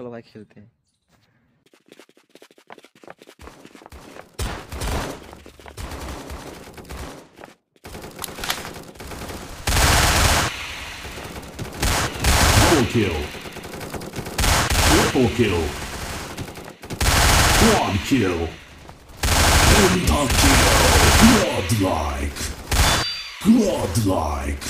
चलो भाई खेलते हैं। Kill, triple kill, quad kill, penta kill, godlike. Godlike.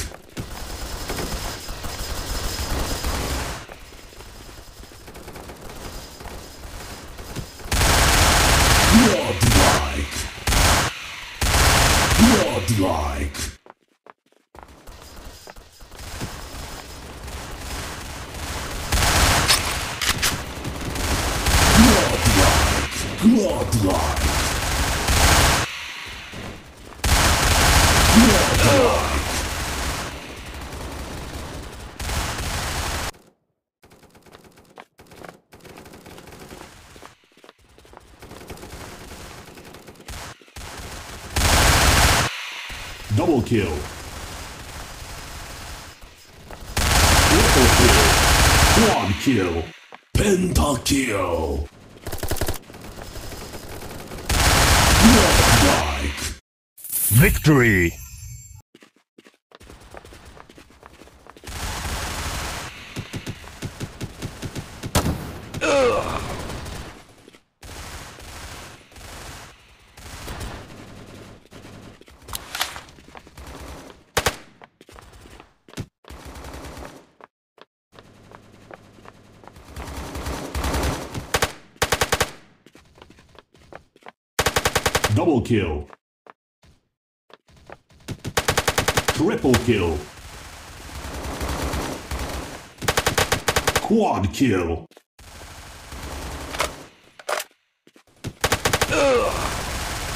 Godlike. Godlike. Double kill. Triple kill. Quad kill. Pentakill. Victory! Ugh. Double kill. Triple kill. Quad kill. Ugh.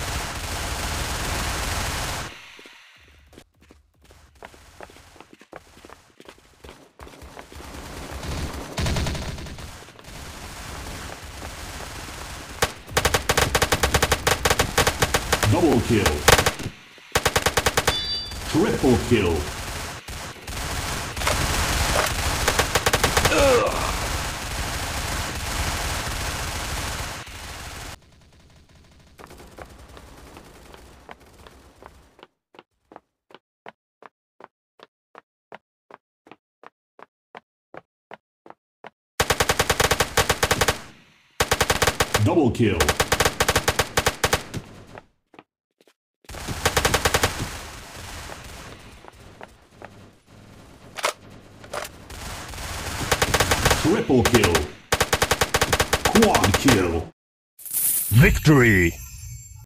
Double kill. Triple kill. Ugh. Double kill. Triple kill. Quad kill. Victory!